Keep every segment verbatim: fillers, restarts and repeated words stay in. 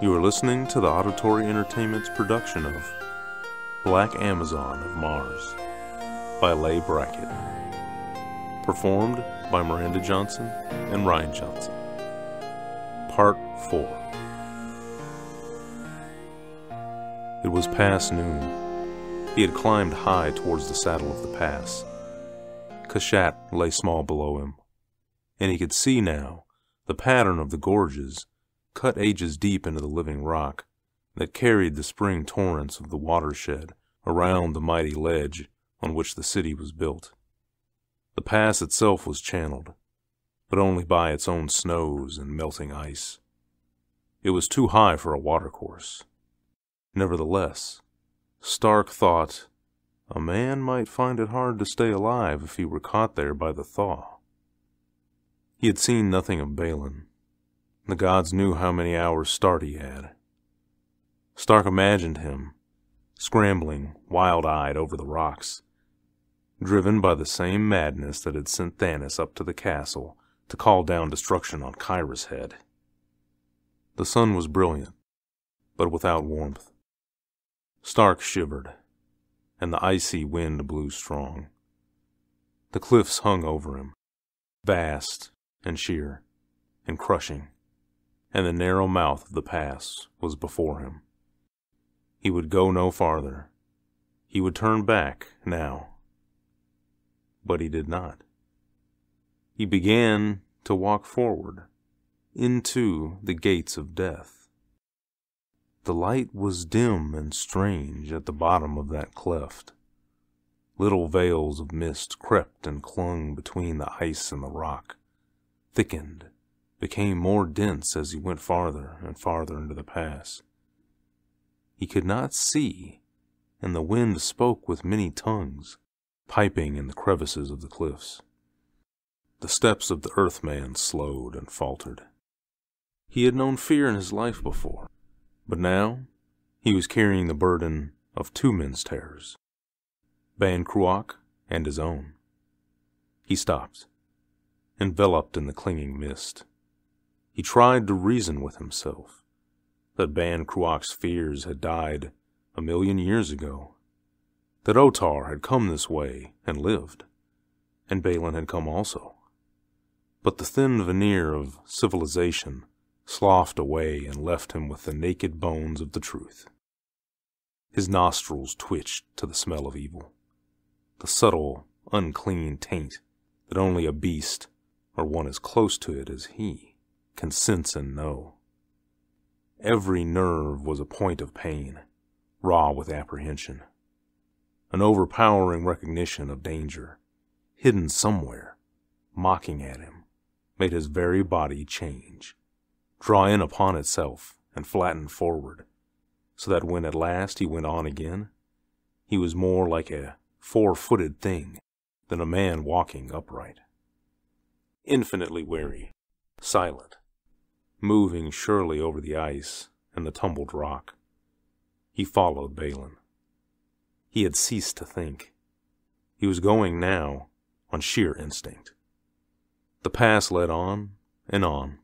You are listening to the Auditory Entertainments production of Black Amazon of Mars by Leigh Brackett. Performed by Miranda Johnson and Ryan Johnson. Part four. It was past noon. He had climbed high towards the saddle of the pass. Kushat lay small below him, and he could see now the pattern of the gorges cut ages deep into the living rock that carried the spring torrents of the watershed around the mighty ledge on which the city was built. The pass itself was channeled, but only by its own snows and melting ice. It was too high for a watercourse. Nevertheless, Stark thought a man might find it hard to stay alive if he were caught there by the thaw. He had seen nothing of Balin. The gods knew how many hours' start he had. Stark imagined him, scrambling, wild-eyed over the rocks, driven by the same madness that had sent Thanis up to the castle to call down destruction on Kyra's head. The sun was brilliant, but without warmth. Stark shivered, and the icy wind blew strong. The cliffs hung over him, vast and sheer and crushing, and the narrow mouth of the pass was before him. He would go no farther. He would turn back now. But he did not. He began to walk forward, into the gates of death. The light was dim and strange at the bottom of that cleft. Little veils of mist crept and clung between the ice and the rock, thickened, became more dense as he went farther and farther into the pass. He could not see, and the wind spoke with many tongues, piping in the crevices of the cliffs. The steps of the Earthman slowed and faltered. He had known fear in his life before, but now he was carrying the burden of two men's terrors, Ban Cruach and his own. He stopped, enveloped in the clinging mist. He tried to reason with himself that Ban Cruach's fears had died a million years ago, that O-Tar had come this way and lived, and Balin had come also. But the thin veneer of civilization sloughed away and left him with the naked bones of the truth. His nostrils twitched to the smell of evil, the subtle, unclean taint that only a beast, or one as close to it as he, can sense and know. Every nerve was a point of pain, raw with apprehension, an overpowering recognition of danger, hidden somewhere, mocking at him, made his very body change, draw in upon itself and flatten forward, so that when at last he went on again, he was more like a four-footed thing than a man walking upright. Infinitely wary, silent, moving surely over the ice and the tumbled rock, he followed Balin. He had ceased to think. He was going now on sheer instinct. The pass led on and on.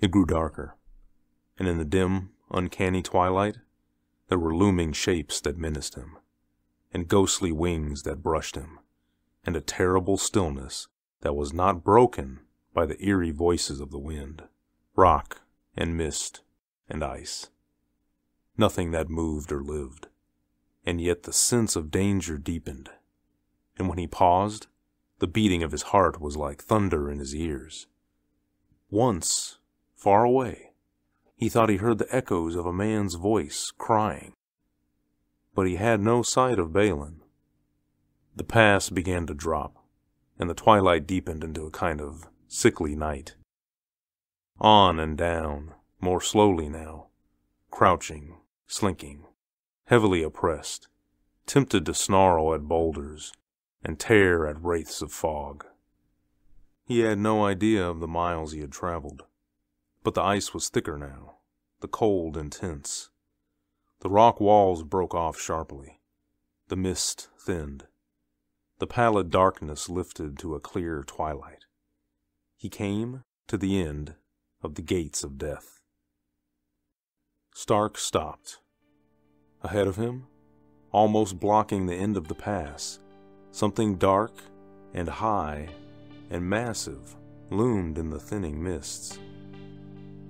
It grew darker, and in the dim, uncanny twilight, there were looming shapes that menaced him, and ghostly wings that brushed him, and a terrible stillness that was not broken by the eerie voices of the wind, rock, and mist, and ice. Nothing that moved or lived, and yet the sense of danger deepened, and when he paused, the beating of his heart was like thunder in his ears. Once, far away, he thought he heard the echoes of a man's voice crying, but he had no sight of Balin. The pass began to drop, and the twilight deepened into a kind of sickly night. On and down, more slowly now, crouching, slinking, heavily oppressed, tempted to snarl at boulders and tear at wraiths of fog. He had no idea of the miles he had traveled, but the ice was thicker now, the cold intense. The rock walls broke off sharply. The mist thinned. The pallid darkness lifted to a clear twilight. He came to the end of the gates of death. Stark stopped. Ahead of him, almost blocking the end of the pass, something dark and high and massive loomed in the thinning mists.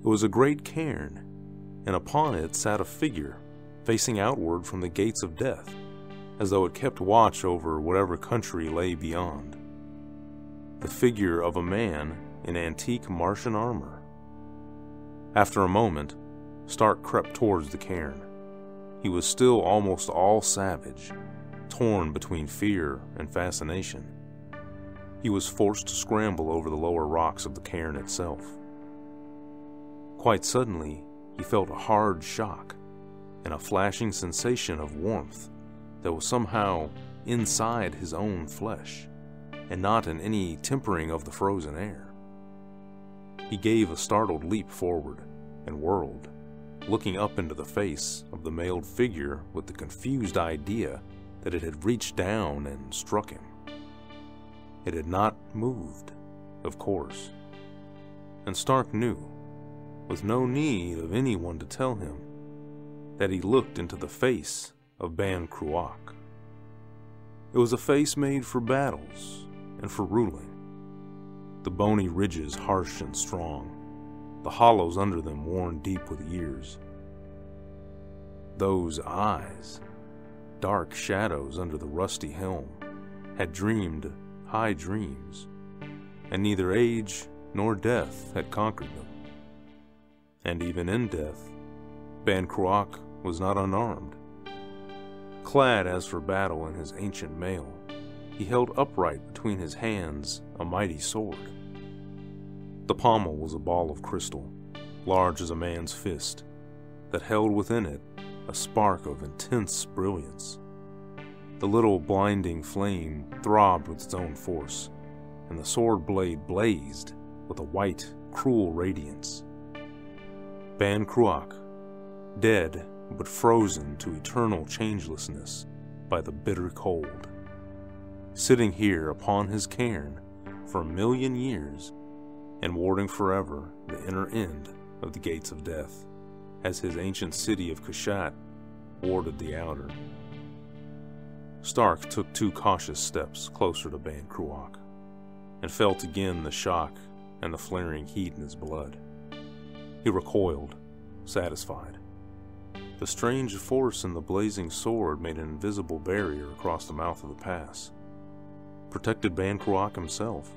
It was a great cairn, and upon it sat a figure facing outward from the gates of death, as though it kept watch over whatever country lay beyond. The figure of a man in antique Martian armor. After a moment, Stark crept towards the cairn. He was still almost all savage, torn between fear and fascination. He was forced to scramble over the lower rocks of the cairn itself. Quite suddenly, he felt a hard shock and a flashing sensation of warmth that was somehow inside his own flesh and not in any tempering of the frozen air. He gave a startled leap forward and whirled, looking up into the face of the mailed figure with the confused idea that it had reached down and struck him. It had not moved, of course, and Stark knew, with no need of anyone to tell him, that he looked into the face of Ban Cruach. It was a face made for battles and for ruling, the bony ridges harsh and strong, the hollows under them worn deep with years. Those eyes, dark shadows under the rusty helm, had dreamed high dreams, and neither age nor death had conquered them. And even in death, Ban Cruach was not unarmed. Clad as for battle in his ancient mail, he held upright between his hands a mighty sword. The pommel was a ball of crystal, large as a man's fist, that held within it a spark of intense brilliance. The little blinding flame throbbed with its own force, and the sword blade blazed with a white, cruel radiance. Ban Cruach, dead but frozen to eternal changelessness by the bitter cold, sitting here upon his cairn for a million years, and warding forever the inner end of the gates of death, as his ancient city of Kushat warded the outer. Stark took two cautious steps closer to Ban Cruach, and felt again the shock and the flaring heat in his blood. He recoiled, satisfied. The strange force in the blazing sword made an invisible barrier across the mouth of the pass, protected Ban Cruach himself.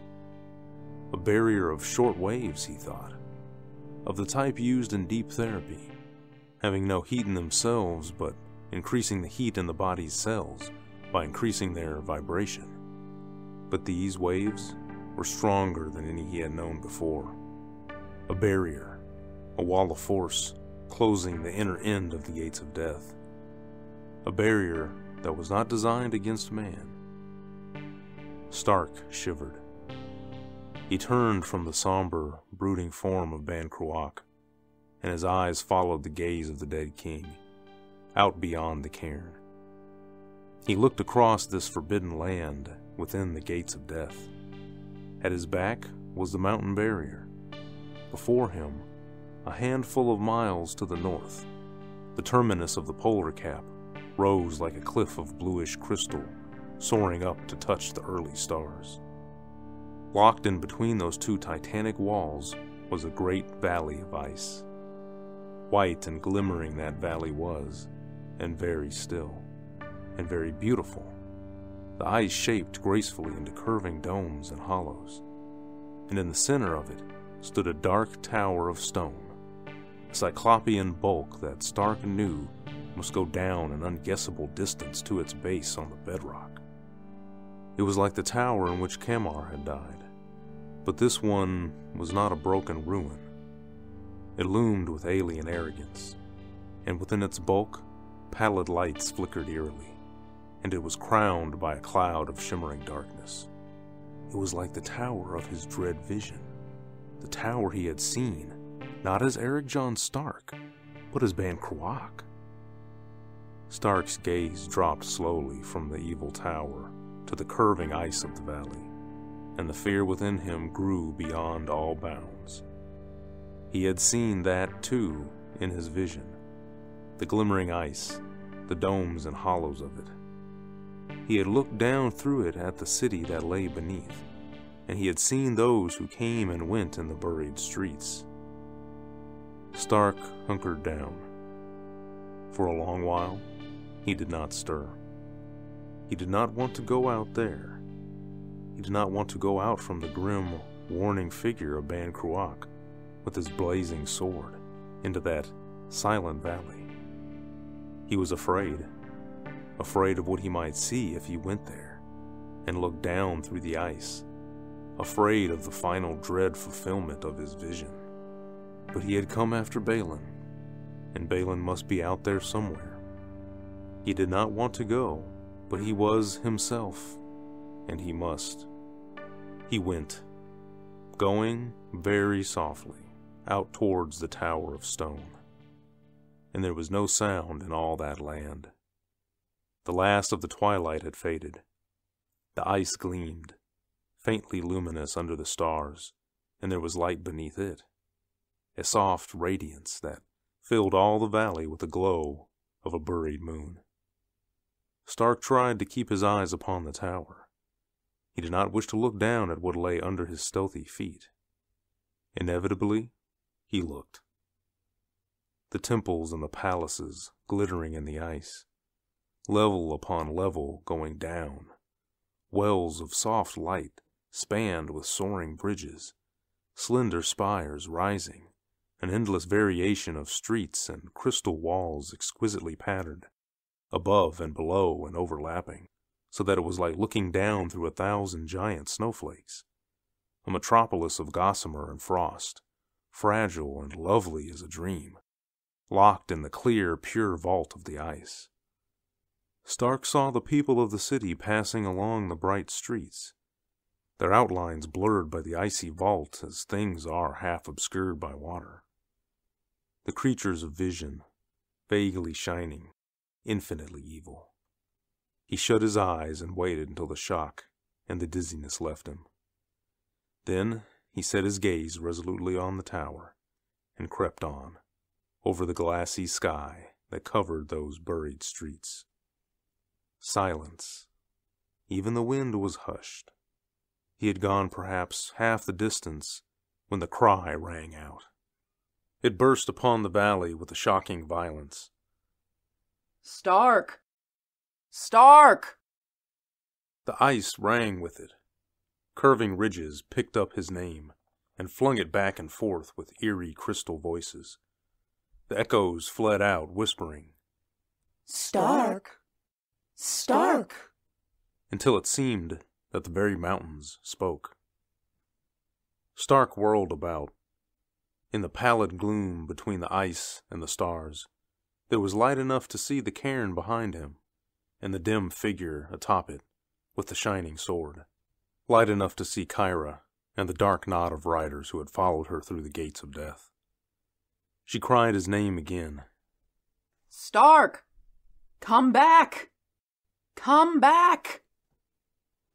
A barrier of short waves, he thought, of the type used in deep therapy, having no heat in themselves but increasing the heat in the body's cells by increasing their vibration. But these waves were stronger than any he had known before. A barrier, a wall of force, closing the inner end of the gates of death. A barrier that was not designed against man. Stark shivered. He turned from the somber, brooding form of Ban Cruach, and his eyes followed the gaze of the dead king, out beyond the cairn. He looked across this forbidden land within the gates of death. At his back was the mountain barrier. Before him, a handful of miles to the north, the terminus of the polar cap rose like a cliff of bluish crystal, soaring up to touch the early stars. Locked in between those two titanic walls was a great valley of ice. White and glimmering that valley was, and very still, and very beautiful, the ice shaped gracefully into curving domes and hollows. And in the center of it stood a dark tower of stone, a cyclopean bulk that Stark knew must go down an unguessable distance to its base on the bedrock. It was like the tower in which Camar had died, but this one was not a broken ruin. It loomed with alien arrogance, and within its bulk, pallid lights flickered eerily, and it was crowned by a cloud of shimmering darkness. It was like the tower of his dread vision, the tower he had seen, not as Eric John Stark, but as Ban Cruach. Stark's gaze dropped slowly from the evil tower to the curving ice of the valley, and the fear within him grew beyond all bounds. He had seen that, too, in his vision, the glimmering ice, the domes and hollows of it. He had looked down through it at the city that lay beneath, and he had seen those who came and went in the buried streets. Stark hunkered down. For a long while, he did not stir. He did not want to go out there. He did not want to go out from the grim, warning figure of Ban Cruach with his blazing sword into that silent valley. He was afraid, afraid of what he might see if he went there and looked down through the ice, afraid of the final dread fulfillment of his vision. But he had come after Balin, and Balin must be out there somewhere. He did not want to go, but he was himself, and he must. He went, going very softly, out towards the Tower of Stone. And there was no sound in all that land. The last of the twilight had faded. The ice gleamed, faintly luminous under the stars, and there was light beneath it, a soft radiance that filled all the valley with the glow of a buried moon. Stark tried to keep his eyes upon the tower. He did not wish to look down at what lay under his stealthy feet. Inevitably, he looked. The temples and the palaces glittering in the ice, level upon level going down, wells of soft light spanned with soaring bridges, slender spires rising, an endless variation of streets and crystal walls exquisitely patterned, above and below and overlapping, so that it was like looking down through a thousand giant snowflakes. A metropolis of gossamer and frost, fragile and lovely as a dream, locked in the clear, pure vault of the ice. Stark saw the people of the city passing along the bright streets, their outlines blurred by the icy vault as things are half obscured by water. The creatures of vision, vaguely shining, infinitely evil. He shut his eyes and waited until the shock and the dizziness left him. Then he set his gaze resolutely on the tower and crept on, over the glassy sky that covered those buried streets. Silence. Even the wind was hushed. He had gone perhaps half the distance when the cry rang out. It burst upon the valley with a shocking violence. Stark! Stark! The ice rang with it. Curving ridges picked up his name and flung it back and forth with eerie crystal voices. The echoes fled out, whispering, "Stark! Stark!" until it seemed that the very mountains spoke. Stark whirled about. In the pallid gloom between the ice and the stars, there was light enough to see the cairn behind him, and the dim figure atop it with the shining sword. Light enough to see Kyra and the dark knot of riders who had followed her through the gates of death. She cried his name again. "Stark! Come back! Come back!"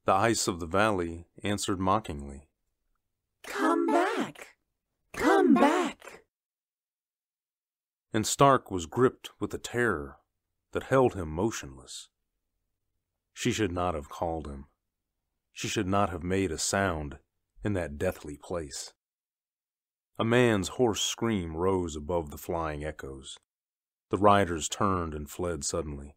The ice of the valley answered mockingly. "Come back! Come back!" And Stark was gripped with a terror that held him motionless. She should not have called him. She should not have made a sound in that deathly place. A man's hoarse scream rose above the flying echoes. The riders turned and fled suddenly,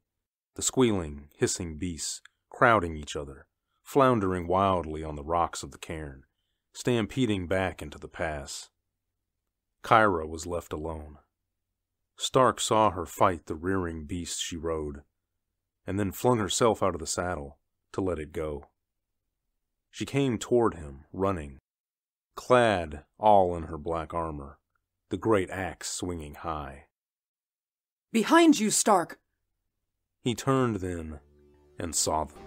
the squealing, hissing beasts crowding each other, floundering wildly on the rocks of the cairn, stampeding back into the pass. Kyra was left alone. Stark saw her fight the rearing beast she rode, and then flung herself out of the saddle to let it go. She came toward him, running, clad all in her black armor, the great axe swinging high. "Behind you, Stark!" He turned then and saw them,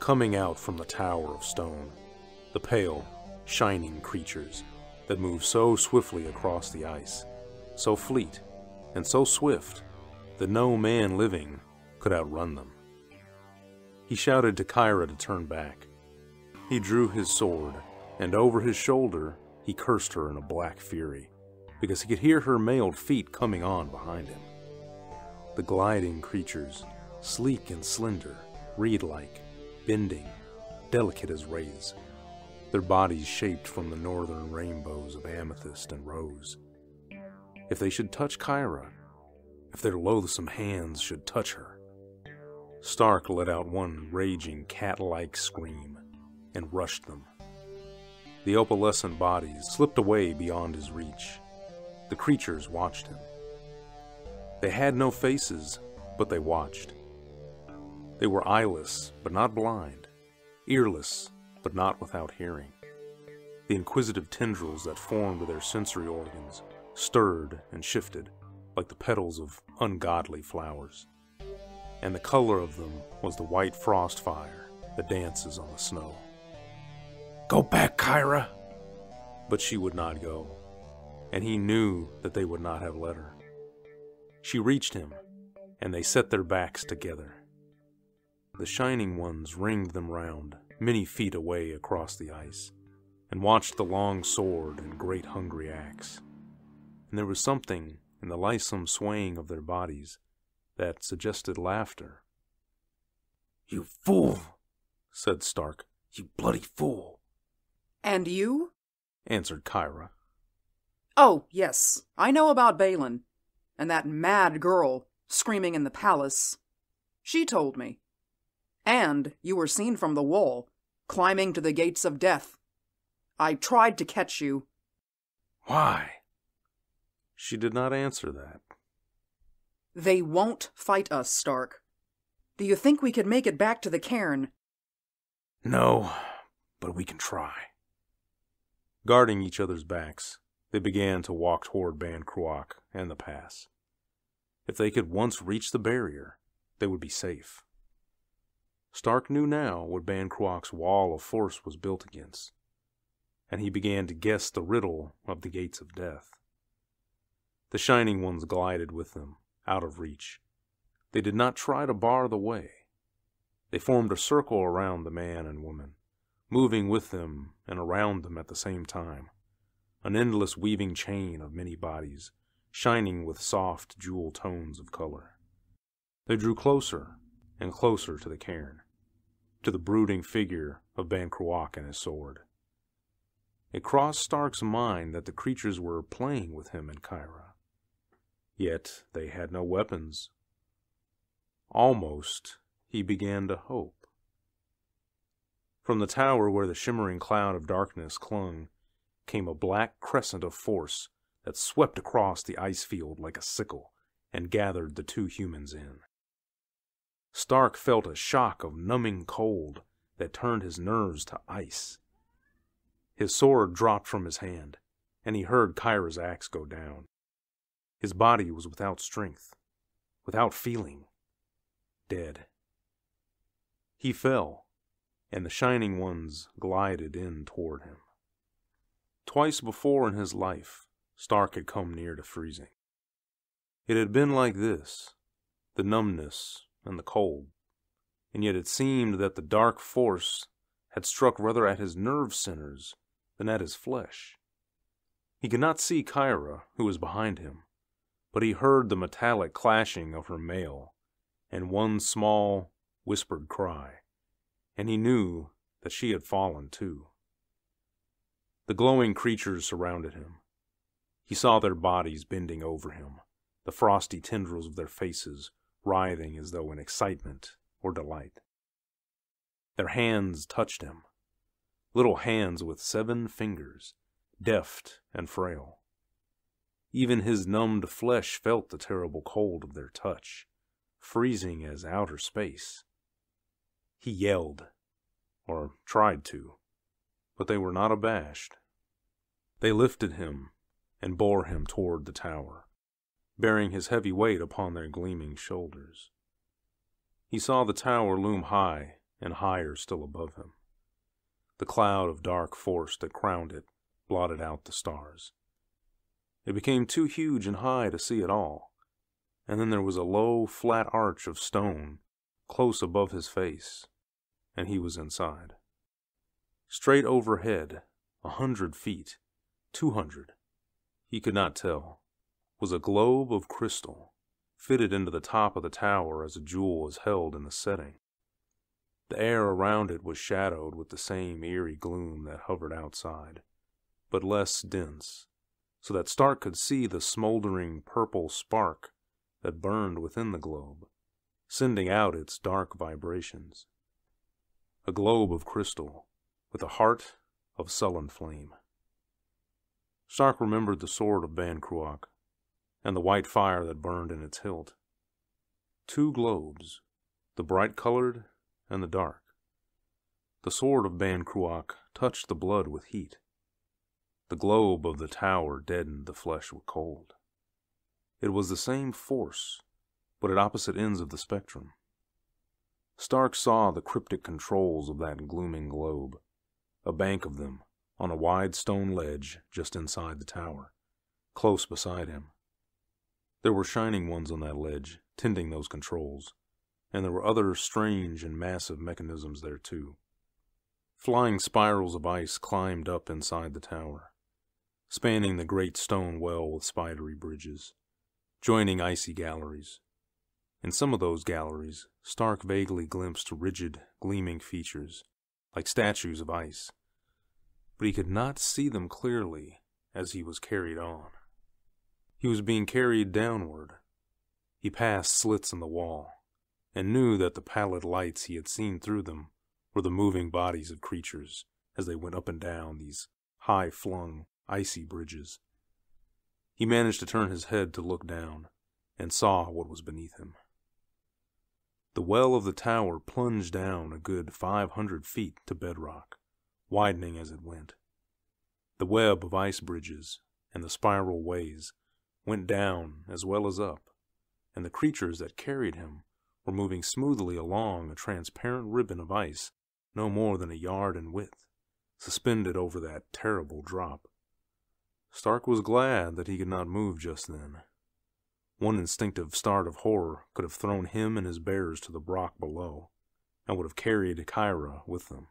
coming out from the Tower of Stone, the pale, shining creatures that moved so swiftly across the ice, so fleet and so swift that no man living could outrun them. He shouted to Kyra to turn back. He drew his sword, and over his shoulder, he cursed her in a black fury, because he could hear her mailed feet coming on behind him. The gliding creatures, sleek and slender, reed-like, bending, delicate as rays, their bodies shaped from the northern rainbows of amethyst and rose. If they should touch Kyra, if their loathsome hands should touch her. Stark let out one raging cat-like scream and rushed them. The opalescent bodies slipped away beyond his reach. The creatures watched him. They had no faces, but they watched. They were eyeless, but not blind, earless, but not without hearing. The inquisitive tendrils that formed their sensory organs stirred and shifted like the petals of ungodly flowers, and the color of them was the white frost fire that dances on the snow. "Go back, Kyra!" But she would not go, and he knew that they would not have let her. She reached him, and they set their backs together. The shining ones ringed them round, many feet away across the ice, and watched the long sword and great hungry axe. And there was something in the lissome swaying of their bodies that suggested laughter. "You fool," said Stark. "You bloody fool." "And you?" answered Kyra. "Oh, yes, I know about Balin, and that mad girl screaming in the palace. She told me. And you were seen from the wall, climbing to the gates of death. I tried to catch you." "Why?" She did not answer that. "They won't fight us, Stark. Do you think we could make it back to the cairn?" "No, but we can try." Guarding each other's backs, they began to walk toward Ban Cruach and the pass. If they could once reach the barrier, they would be safe. Stark knew now what Ban Cruach's wall of force was built against, and he began to guess the riddle of the gates of death. The Shining Ones glided with them, out of reach. They did not try to bar the way. They formed a circle around the man and woman, moving with them and around them at the same time, an endless weaving chain of many bodies, shining with soft jewel tones of color. They drew closer and closer to the cairn, to the brooding figure of Ban Cruach and his sword. It crossed Stark's mind that the creatures were playing with him and Kyra. Yet they had no weapons. Almost, he began to hope. From the tower where the shimmering cloud of darkness clung, came a black crescent of force that swept across the ice field like a sickle and gathered the two humans in. Stark felt a shock of numbing cold that turned his nerves to ice. His sword dropped from his hand, and he heard Kyra's axe go down. His body was without strength, without feeling, dead. He fell, and the Shining Ones glided in toward him. Twice before in his life, Stark had come near to freezing. It had been like this, the numbness and the cold, and yet it seemed that the dark force had struck rather at his nerve centers than at his flesh. He could not see Kyra, who was behind him, but he heard the metallic clashing of her mail, and one small, whispered cry, and he knew that she had fallen too. The glowing creatures surrounded him. He saw their bodies bending over him, the frosty tendrils of their faces writhing as though in excitement or delight. Their hands touched him, little hands with seven fingers, deft and frail. Even his numbed flesh felt the terrible cold of their touch, freezing as outer space. He yelled, or tried to, but they were not abashed. They lifted him and bore him toward the tower, bearing his heavy weight upon their gleaming shoulders. He saw the tower loom high and higher still above him. The cloud of dark force that crowned it blotted out the stars. It became too huge and high to see at all, and then there was a low, flat arch of stone close above his face, and he was inside. Straight overhead, a hundred feet, two hundred, he could not tell, was a globe of crystal, fitted into the top of the tower as a jewel is held in the setting. The air around it was shadowed with the same eerie gloom that hovered outside, but less dense, so that Stark could see the smoldering purple spark that burned within the globe, sending out its dark vibrations. A globe of crystal, with a heart of sullen flame. Stark remembered the sword of Ban Cruach, and the white fire that burned in its hilt. Two globes, the bright-colored and the dark. The sword of Ban Cruach touched the blood with heat. The globe of the tower deadened the flesh with cold. It was the same force, but at opposite ends of the spectrum. Stark saw the cryptic controls of that glooming globe, a bank of them, on a wide stone ledge just inside the tower, close beside him. There were shining ones on that ledge, tending those controls, and there were other strange and massive mechanisms there too. Flying spirals of ice climbed up inside the tower, spanning the great stone well with spidery bridges, joining icy galleries. In some of those galleries, Stark vaguely glimpsed rigid, gleaming features, like statues of ice, but he could not see them clearly as he was carried on. He was being carried downward. He passed slits in the wall, and knew that the pallid lights he had seen through them were the moving bodies of creatures as they went up and down these high-flung, icy bridges. He managed to turn his head to look down, and saw what was beneath him. The well of the tower plunged down a good five hundred feet to bedrock, widening as it went. The web of ice bridges and the spiral ways went down as well as up, and the creatures that carried him were moving smoothly along a transparent ribbon of ice no more than a yard in width, suspended over that terrible drop. Stark was glad that he could not move just then. One instinctive start of horror could have thrown him and his bears to the rock below, and would have carried Kyra with them.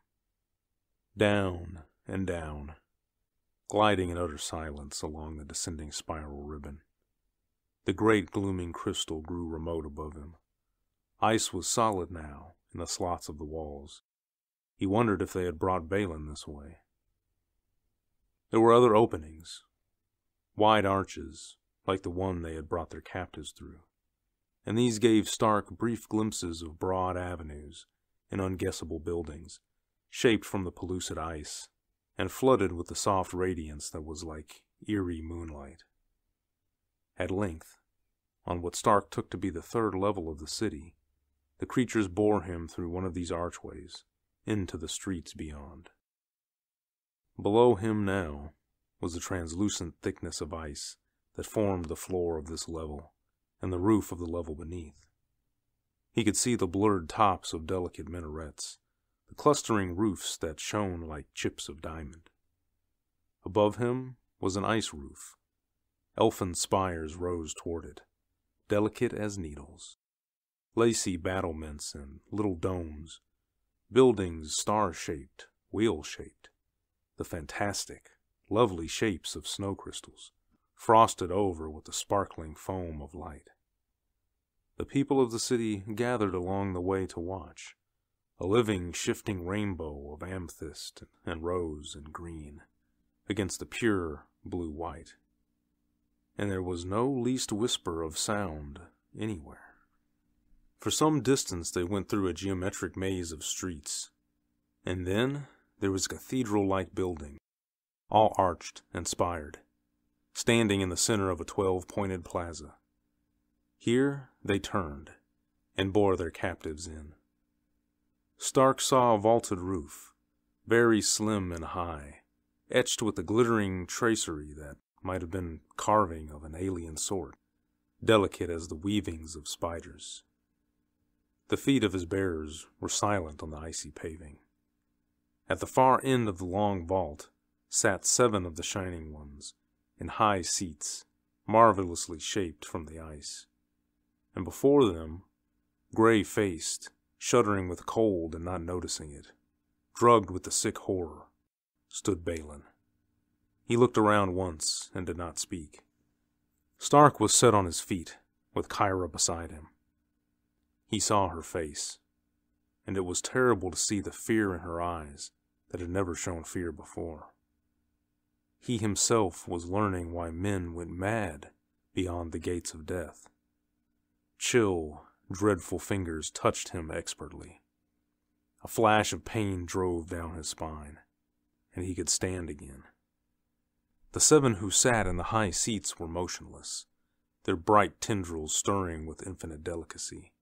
Down and down, gliding in utter silence along the descending spiral ribbon. The great glooming crystal grew remote above him. Ice was solid now in the slots of the walls. He wondered if they had brought Balin this way. There were other openings, wide arches, like the one they had brought their captives through, and these gave Stark brief glimpses of broad avenues and unguessable buildings, shaped from the pellucid ice, and flooded with the soft radiance that was like eerie moonlight. At length, on what Stark took to be the third level of the city, the creatures bore him through one of these archways, into the streets beyond. Below him now was the translucent thickness of ice that formed the floor of this level, and the roof of the level beneath. He could see the blurred tops of delicate minarets, the clustering roofs that shone like chips of diamond. Above him was an ice roof. Elfin spires rose toward it, delicate as needles. Lacy battlements and little domes, buildings star-shaped, wheel-shaped, the fantastic, lovely shapes of snow crystals, frosted over with the sparkling foam of light. The people of the city gathered along the way to watch, a living, shifting rainbow of amethyst and rose and green, against the pure blue-white. And there was no least whisper of sound anywhere. For some distance they went through a geometric maze of streets, and then there was a cathedral-like building, all arched and spired, standing in the center of a twelve-pointed plaza. Here they turned, and bore their captives in. Stark saw a vaulted roof, very slim and high, etched with the glittering tracery that might have been carving of an alien sort, delicate as the weavings of spiders. The feet of his bearers were silent on the icy paving. At the far end of the long vault sat seven of the Shining Ones, in high seats, marvelously shaped from the ice. And before them, gray-faced, shuddering with cold and not noticing it, drugged with the sick horror, stood Balin. He looked around once and did not speak. Stark was set on his feet, with Kyra beside him. He saw her face, and it was terrible to see the fear in her eyes that had never shown fear before. He himself was learning why men went mad beyond the gates of death. Chill, dreadful fingers touched him expertly. A flash of pain drove down his spine, and he could stand again. The seven who sat in the high seats were motionless, their bright tendrils stirring with infinite delicacy,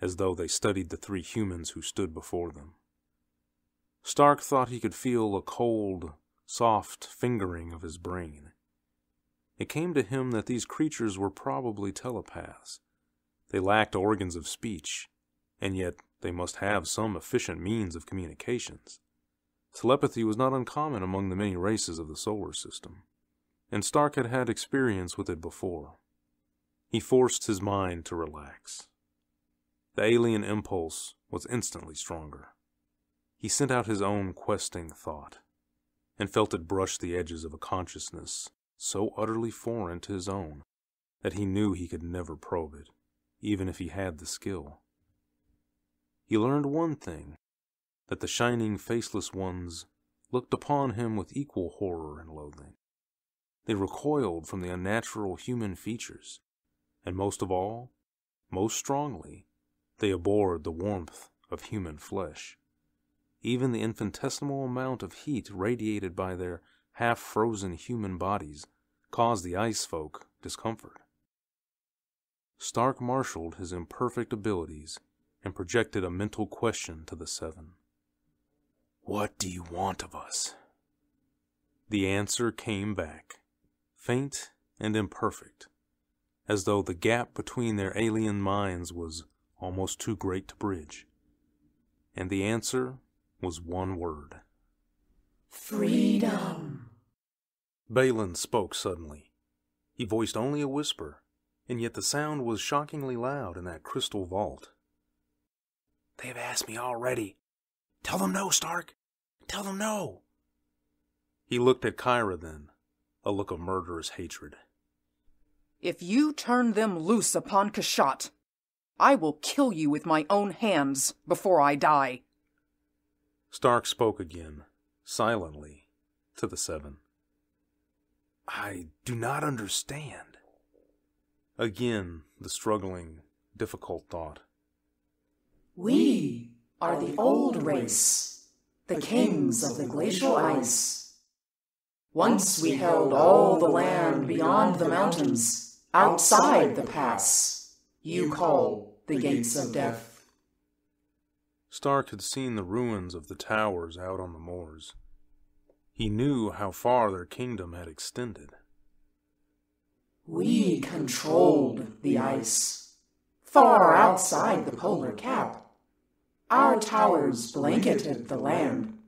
as though they studied the three humans who stood before them. Stark thought he could feel a cold, soft fingering of his brain. It came to him that these creatures were probably telepaths. They lacked organs of speech, and yet they must have some efficient means of communications. Telepathy was not uncommon among the many races of the solar system, and Stark had had experience with it before. He forced his mind to relax. The alien impulse was instantly stronger. He sent out his own questing thought, and felt it brush the edges of a consciousness so utterly foreign to his own that he knew he could never probe it, even if he had the skill. He learned one thing, that the shining faceless ones looked upon him with equal horror and loathing. They recoiled from the unnatural human features, and most of all, most strongly, they abhorred the warmth of human flesh. Even the infinitesimal amount of heat radiated by their half-frozen human bodies caused the ice folk discomfort. Stark marshaled his imperfect abilities and projected a mental question to the seven. "What do you want of us?" The answer came back, faint and imperfect, as though the gap between their alien minds was almost too great to bridge. And the answer was one word. "Freedom." Balin spoke suddenly. He voiced only a whisper, and yet the sound was shockingly loud in that crystal vault. "They've asked me already. Tell them no, Stark. Tell them no." He looked at Kyra then, a look of murderous hatred. "If you turn them loose upon Kushat, I will kill you with my own hands before I die." Stark spoke again, silently, to the seven. "I do not understand." Again, the struggling, difficult thought. "We are the old race, the kings of the glacial ice. Once we held all the land beyond the mountains, outside the pass you call the gates of death." Stark had seen the ruins of the towers out on the moors. He knew how far their kingdom had extended. "We controlled the ice, far outside the polar cap. Our towers blanketed the land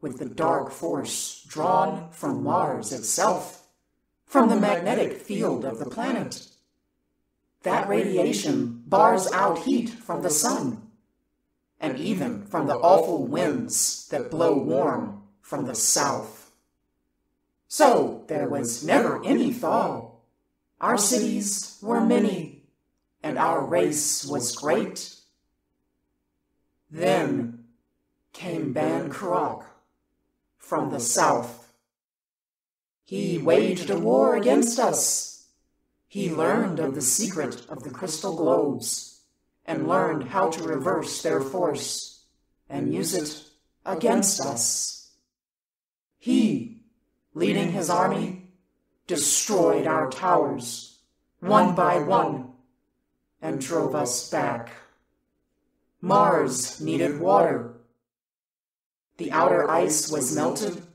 with the dark force drawn from Mars itself, from the magnetic field of the planet. That radiation bars out heat from the sun, and even from the awful winds that blow warm from the south. So there was never any thaw. Our cities were many, and our race was great. Then came Ban Cruach from the south. He waged a war against us. He learned of the secret of the crystal globes, and learned how to reverse their force, and use it against us. He, leading his army, destroyed our towers, one by one, and drove us back. Mars needed water. The outer ice was melted.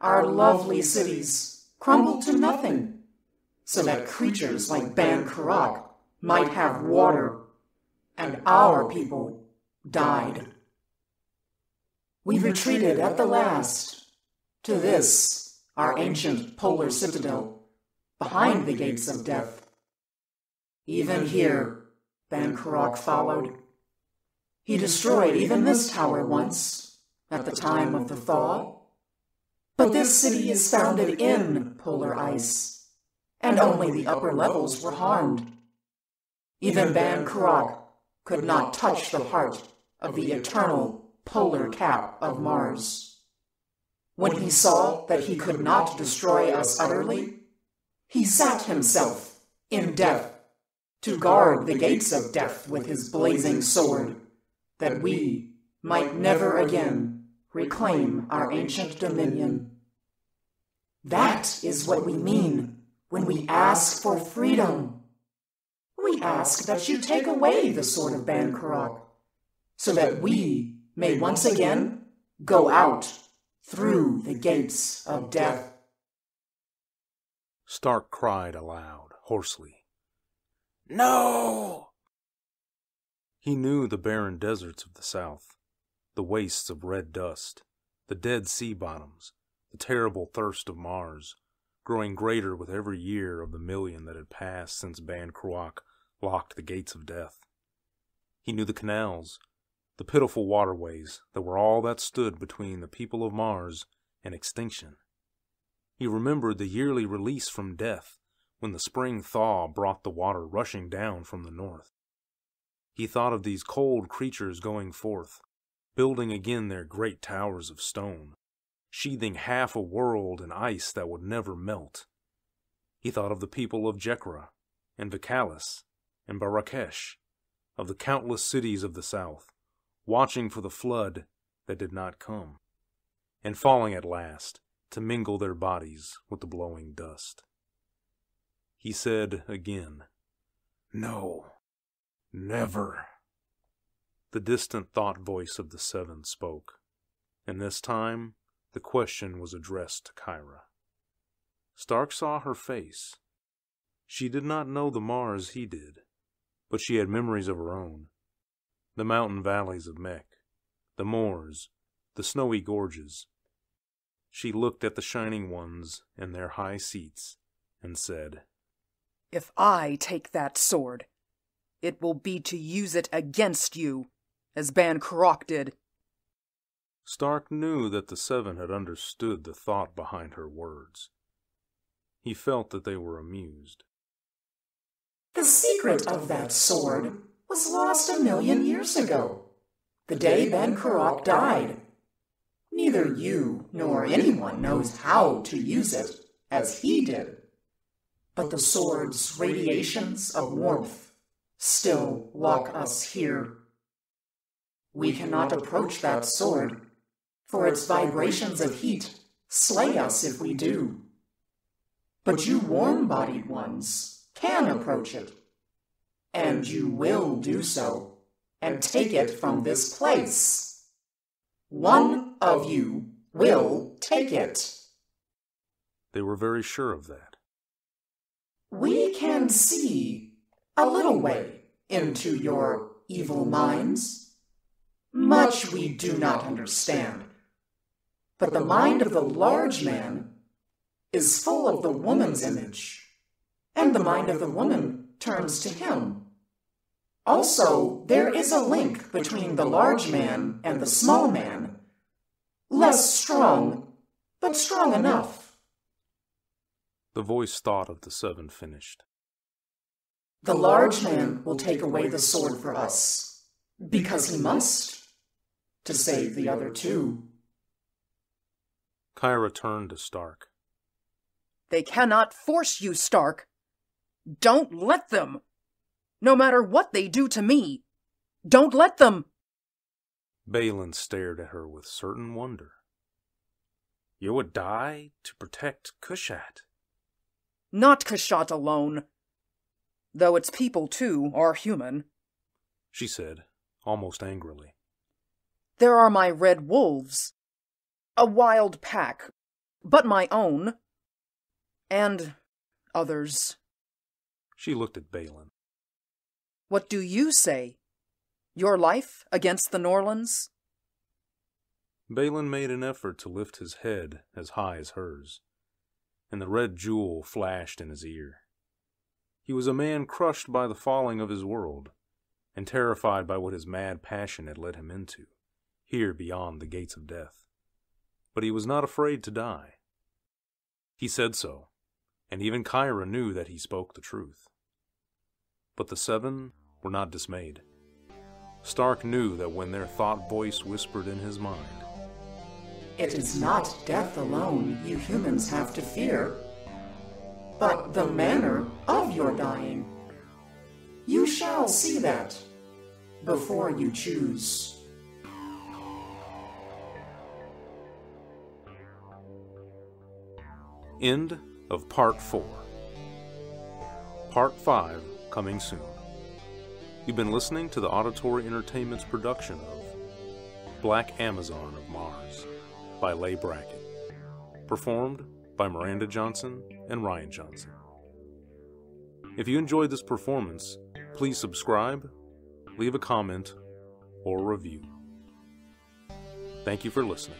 Our lovely cities crumbled to nothing, so that creatures like Ban Cruach might have water, and our people died. We retreated at the last to this, our ancient polar citadel, behind the gates of death. Even here, Ban Cruach followed. He destroyed even this tower once, at the time of the thaw. But this city is founded in polar ice, and only the upper levels were harmed. Even Ban Cruach could not touch the heart of the eternal polar cap of Mars. When he saw that he could not destroy us utterly, he sat himself in death to guard the gates of death with his blazing sword, that we might never again reclaim our ancient dominion. That is what we mean when we ask for freedom. We ask that you take away the sword of Ban Cruach, so that we may once again go out through the gates of death. Stark cried aloud, hoarsely. No! He knew the barren deserts of the south, the wastes of red dust, the dead sea bottoms, the terrible thirst of Mars, growing greater with every year of the million that had passed since Ban Cruach locked the gates of death. He knew the canals, the pitiful waterways that were all that stood between the people of Mars and extinction. He remembered the yearly release from death, when the spring thaw brought the water rushing down from the north. He thought of these cold creatures going forth, building again their great towers of stone, sheathing half a world in ice that would never melt. He thought of the people of Jekra, and Vicalis, and Barakesh, of the countless cities of the south, watching for the flood that did not come, and falling at last to mingle their bodies with the blowing dust. He said again, "No, never." The distant thought voice of the Seven spoke, and this time the question was addressed to Kyra. Stark saw her face. She did not know the Mars he did, but she had memories of her own. The mountain valleys of Mech, the moors, the snowy gorges. She looked at the Shining Ones and their high seats and said, "If I take that sword, it will be to use it against you, as Ban Cruach did." Stark knew that the Seven had understood the thought behind her words. He felt that they were amused. "The secret of that sword was lost a million years ago, the day Ban Cruach died. Neither you nor anyone knows how to use it, as he did. But the sword's radiations of warmth still lock us here. We cannot approach that sword, for its vibrations of heat slay us if we do. But you warm-bodied ones can approach it, and you will do so, and take it from this place. One of you will take it." They were very sure of that. "We can see a little way into your evil minds. Much we do not understand. But the mind of the large man is full of the woman's image, and the mind of the woman turns to him. Also, there is a link between the large man and the small man. Less strong, but strong enough." The voice thought of the Seven finished. "The large man will take away the sword for us, because he must, to save the other two." Kyra turned to Stark. "They cannot force you, Stark. Don't let them. No matter what they do to me, don't let them." Balin stared at her with certain wonder. "You would die to protect Kushat?" "Not Kushat alone, though its people, too, are human," she said, almost angrily. "There are my red wolves, a wild pack, but my own, and others." She looked at Balin. "What do you say? Your life against the Norlands?" Balin made an effort to lift his head as high as hers, and the red jewel flashed in his ear. He was a man crushed by the falling of his world, and terrified by what his mad passion had led him into, here beyond the gates of death. But he was not afraid to die. He said so, and even Kyra knew that he spoke the truth. But the Seven were not dismayed. Stark knew that when their thought voice whispered in his mind, "It is not death alone you humans have to fear, but the manner of your dying. You shall see that before you choose." End of Part four. Part five coming soon. You've been listening to the Auditory Entertainment's production of Black Amazon of Mars by Leigh Brackett, performed by Miranda Johnson and Ryan Johnson. If you enjoyed this performance, please subscribe, leave a comment, or review. Thank you for listening.